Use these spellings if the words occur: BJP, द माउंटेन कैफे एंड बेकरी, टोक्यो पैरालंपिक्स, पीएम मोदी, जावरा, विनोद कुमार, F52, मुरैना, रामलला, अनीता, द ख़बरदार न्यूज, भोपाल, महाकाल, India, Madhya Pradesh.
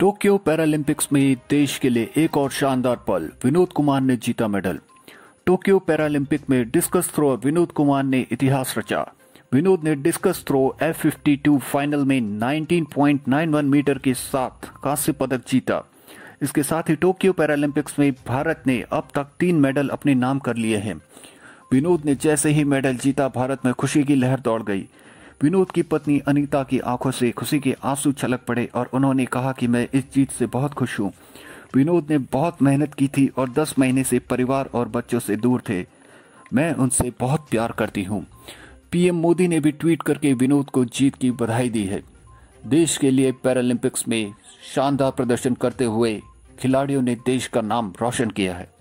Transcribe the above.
टोक्यो पैरालंपिक्स में देश के लिए एक और शानदार पल, विनोद कुमार ने जीता मेडल। टोक्यो पैरालंपिक में डिस्कस थ्रो विनोद कुमार ने इतिहास रचा। विनोद ने डिस्कस थ्रो F52 फाइनल में 19.91 मीटर के साथ कांस्य पदक जीता। इसके साथ ही टोक्यो पैरालंपिक्स में भारत ने अब तक 3 मेडल अपने नाम कर लिए हैं। विनोद ने जैसे ही मेडल जीता, भारत में खुशी की लहर दौड़ गई। विनोद की पत्नी अनीता की आंखों से खुशी के आंसू छलक पड़े और उन्होंने कहा कि मैं इस जीत से बहुत खुश हूँ। विनोद ने बहुत मेहनत की थी और 10 महीने से परिवार और बच्चों से दूर थे। मैं उनसे बहुत प्यार करती हूँ। पीएम मोदी ने भी ट्वीट करके विनोद को जीत की बधाई दी है। देश के लिए पैरालंपिक्स में शानदार प्रदर्शन करते हुए खिलाड़ियों ने देश का नाम रोशन किया है।